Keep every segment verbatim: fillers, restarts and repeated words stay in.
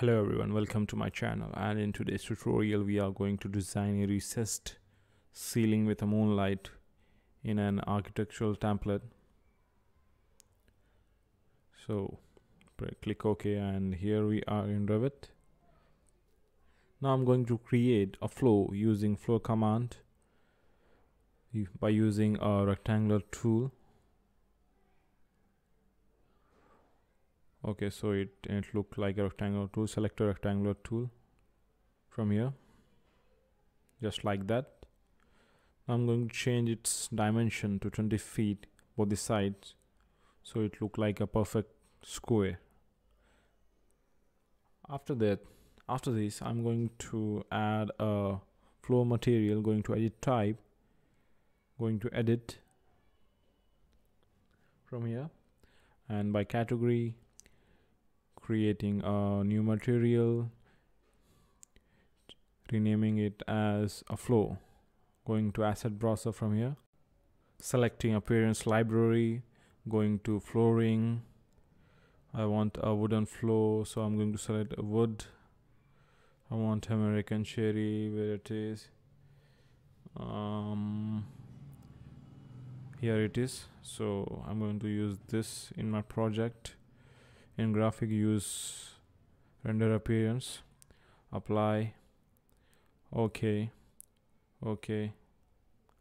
Hello everyone, welcome to my channel, and in today's tutorial we are going to design a recessed ceiling with a moonlight in an architectural template. So click OK, and here we are in Revit. Now I'm going to create a flow using flow command by using a rectangular tool. Okay, so it, it looked like a rectangular tool. Select a rectangular tool from here, just like that. I'm going to change its dimension to twenty feet both the sides, so it look like a perfect square. After that, after this, I'm going to add a flow material. Going to edit type, going to edit from here, and by category, creating a new material, renaming it as a flow. Going to asset browser from here, selecting appearance library, going to flooring. I want a wooden floor, so I'm going to select a wood. I want American cherry, where it is. Um, here it is. So I'm going to use this in my project. In graphic, use render appearance, apply, okay, okay,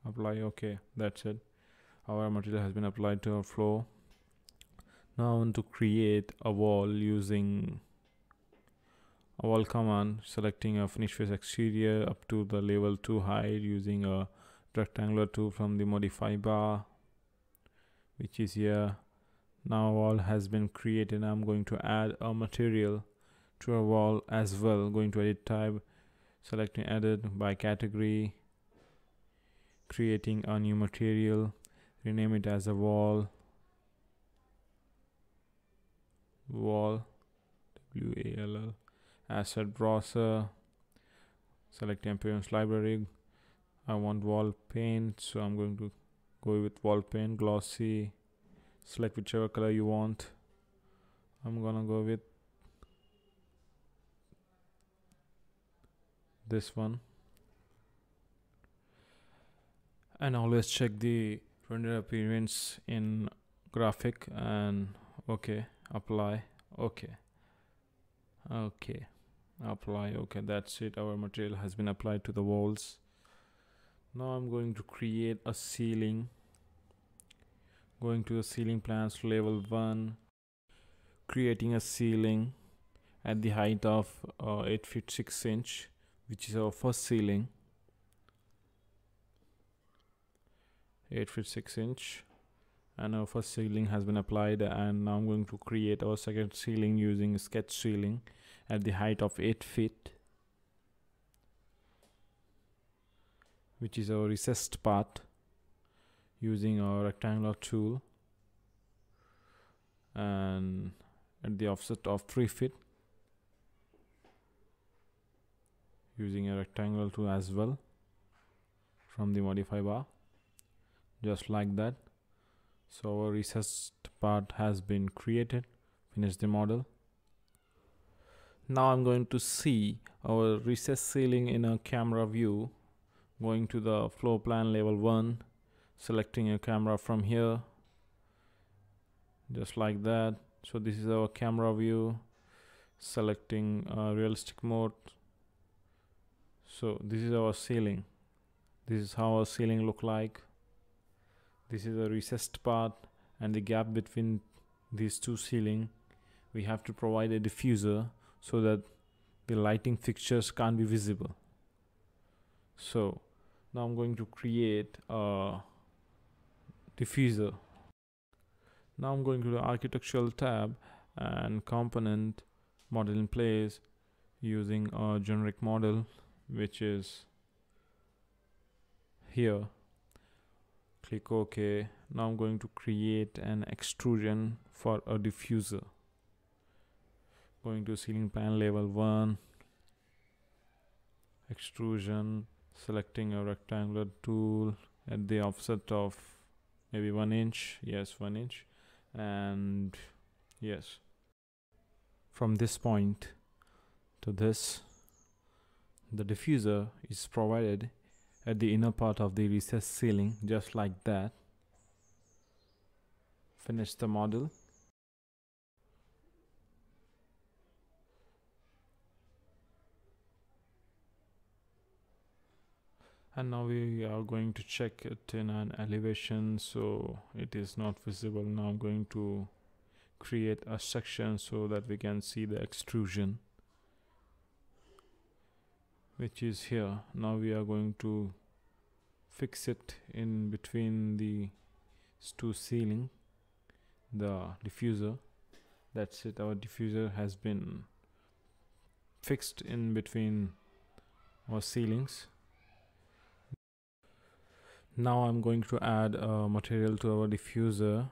apply, okay, that's it. Our material has been applied to our floor. Now I want to create a wall using a wall command, selecting a finish face exterior up to the level two height using a rectangular tool from the modify bar, which is here. Now wall has been created. I'm going to add a material to a wall as well. Going to edit type, selecting edit, by category, creating a new material, rename it as a wall, wall, W A L L, asset browser, selecting appearance library. I want wall paint, so I'm going to go with wall paint, glossy. Select whichever color you want. I'm gonna go with this one, and always check the render appearance in graphic, and okay, apply, okay, okay, apply, okay, that's it. Our material has been applied to the walls. Now I'm going to create a ceiling. Going to the ceiling plans to level one, creating a ceiling at the height of uh, eight feet six inch, which is our first ceiling. Eight feet six inch, and our first ceiling has been applied. And now I'm going to create our second ceiling using sketch ceiling at the height of eight feet, which is our recessed part, using our rectangular tool, and at the offset of three feet using a rectangular tool as well from the modify bar, just like that. So our recessed part has been created. Finish the model. Now I'm going to see our recessed ceiling in a camera view. Going to the floor plan level one, selecting a camera from here, just like that. So this is our camera view, selecting uh, realistic mode. So this is our ceiling. This is how our ceiling look like. This is a recessed part, and the gap between these two ceiling, we have to provide a diffuser so that the lighting fixtures can't be visible. So now I'm going to create a diffuser. Now I'm going to the architectural tab and component, model in place, using a generic model, which is here. Click OK. Now I'm going to create an extrusion for a diffuser. Going to ceiling plan level one, extrusion, selecting a rectangular tool at the offset of maybe one inch, yes, one inch, and yes, from this point to this. The diffuser is provided at the inner part of the recessed ceiling, just like that. Finish the model. And now we are going to check it in an elevation, so it is not visible. Now I'm going to create a section so that we can see the extrusion, which is here. Now we are going to fix it in between the two ceiling, the diffuser. That's it, our diffuser has been fixed in between our ceilings. Now I'm going to add a material to our diffuser.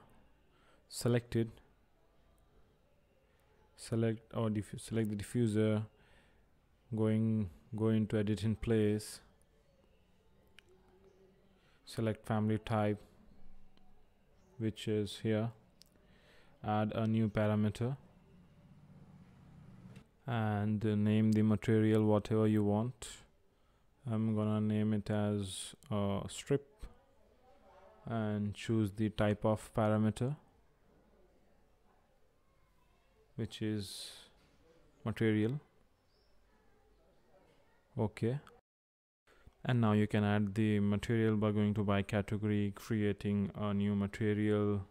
Select it. Select our diff select the diffuser. Going go into edit in place. Select family type, which is here. Add a new parameter and uh, name the material whatever you want. I'm gonna name it as uh, strip and choose the type of parameter, which is material. Okay, and now you can add the material by going to by category, creating a new material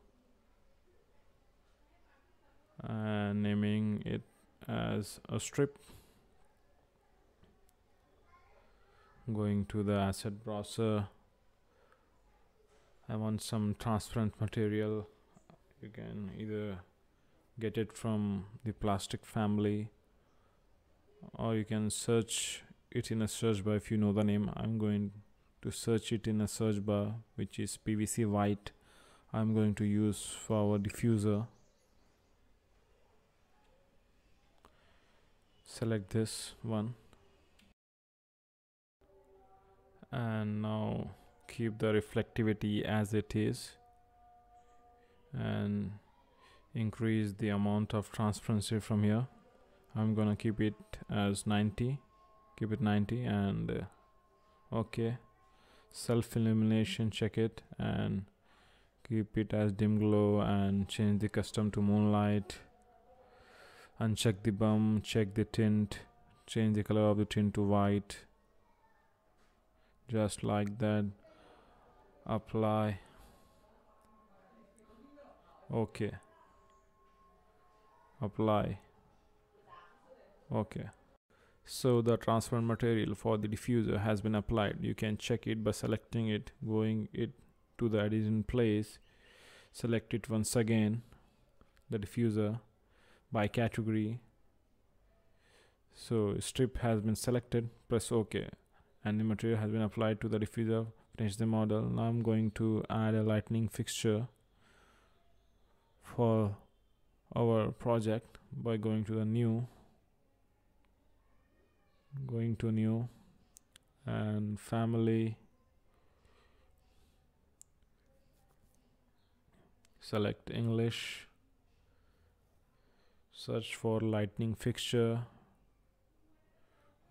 and naming it as a strip. Going to the asset browser, I want some transparent material. You can either get it from the plastic family or you can search it in a search bar if you know the name. I'm going to search it in a search bar, which is P V C white. I'm going to use for our diffuser. Select this one. And now keep the reflectivity as it is and increase the amount of transparency from here. I'm gonna keep it as ninety, keep it ninety, and uh, okay, self-illumination, check it and keep it as dim glow and change the custom to moonlight. Uncheck the bump, check the tint, change the color of the tint to white. Just like that. Apply. Okay. Apply. Okay. So the transparent material for the diffuser has been applied. You can check it by selecting it, going it to the edit in place. Select it once again. The diffuser by category. So strip has been selected. Press OK. And the material has been applied to the diffuser. Finish the model. Now I'm going to add a lightning fixture for our project by going to the new, going to new and family, select English, search for lightning fixture,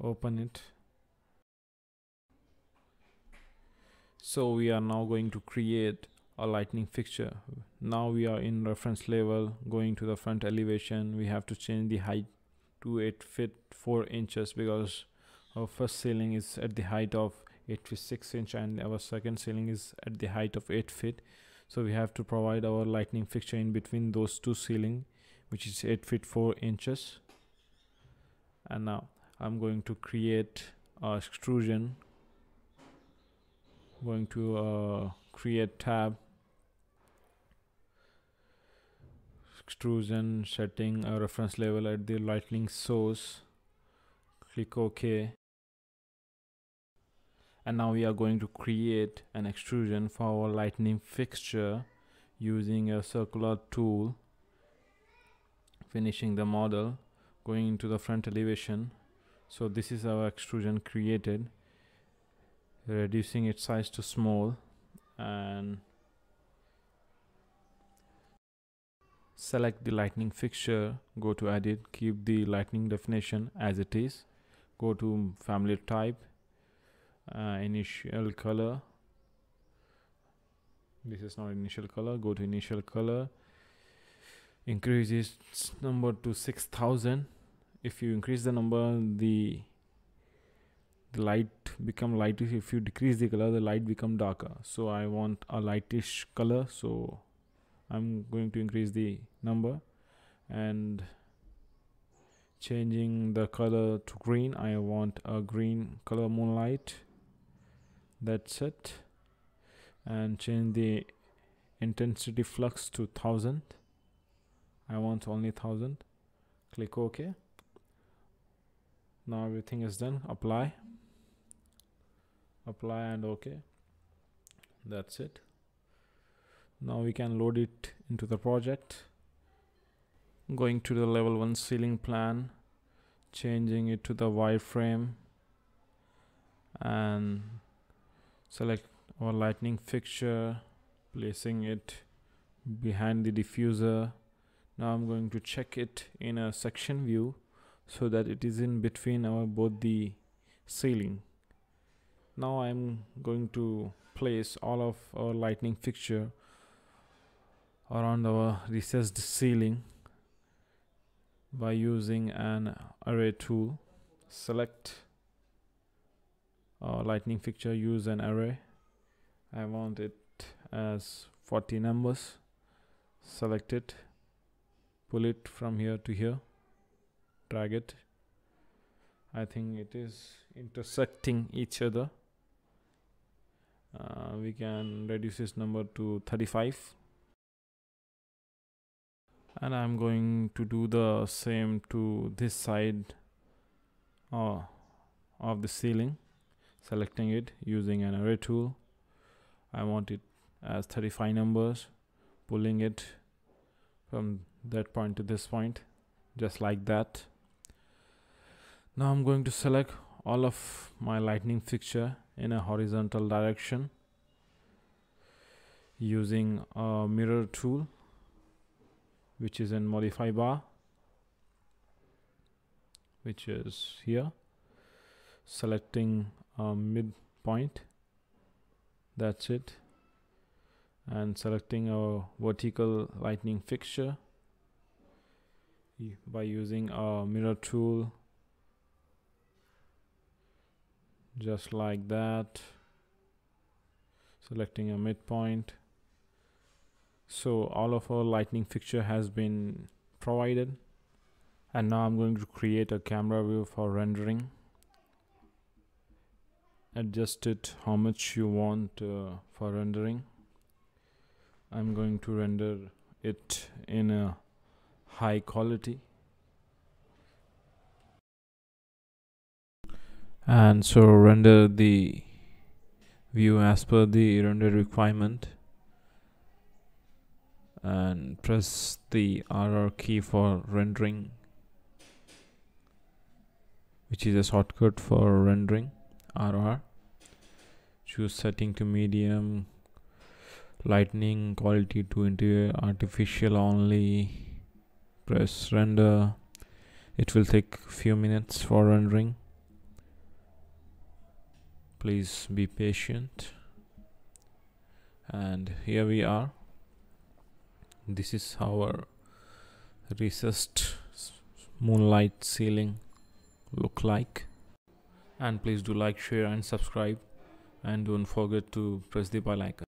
open it. So we are now going to create a lightning fixture. Now we are in reference level, going to the front elevation. We have to change the height to eight feet four inches because our first ceiling is at the height of eight feet six inch and our second ceiling is at the height of eight feet. So we have to provide our lightning fixture in between those two ceiling, which is eight feet four inches. And now I'm going to create our extrusion. Going to uh, create tab, extrusion, setting a reference level at the lightning source, click OK. And now we are going to create an extrusion for our lightning fixture using a circular tool. Finishing the model, going into the front elevation. So this is our extrusion created. Reducing its size to small and select the lighting fixture, go to edit, keep the lighting definition as it is, go to family type, uh, initial color, this is not initial color, go to initial color, increase its number to six thousand. If you increase the number, the, the light become lightish. If you decrease the color, the light become darker. So I want a lightish color, so I'm going to increase the number and changing the color to green. I want a green color moonlight, that's it, and change the intensity flux to thousand. I want only thousand. Click OK. Now everything is done. Apply, apply and OK. That's it. Now we can load it into the project. Going to the level one ceiling plan, changing it to the wireframe, and select our lighting fixture, placing it behind the diffuser. Now I'm going to check it in a section view so that it is in between our both the ceiling. Now I'm going to place all of our lighting fixture around our recessed ceiling by using an array tool. Select our lighting fixture, use an array. I want it as forty numbers. Select it, pull it from here to here, drag it. I think it is intersecting each other. Uh, we can reduce this number to thirty-five. And I'm going to do the same to this side uh, of the ceiling, selecting it, using an array tool. I want it as thirty-five numbers, pulling it from that point to this point, just like that. Now I'm going to select all of my lighting fixture in a horizontal direction using a mirror tool, which is in modify bar, which is here, selecting a midpoint, that's it, and selecting a vertical lighting fixture by using a mirror tool, just like that, selecting a midpoint. So all of our lighting fixture has been provided, and now I'm going to create a camera view for rendering. Adjust it how much you want uh, for rendering. I'm going to render it in a high quality. And so render the view as per the render requirement, and press the R R key for rendering, which is a shortcut for rendering, R R. Choose setting to medium, lightning quality to interior, artificial only, press render. It will take few minutes for rendering, please be patient. And here we are. This is our recessed moonlight ceiling look like. And please do like, share and subscribe, and don't forget to press the bell icon.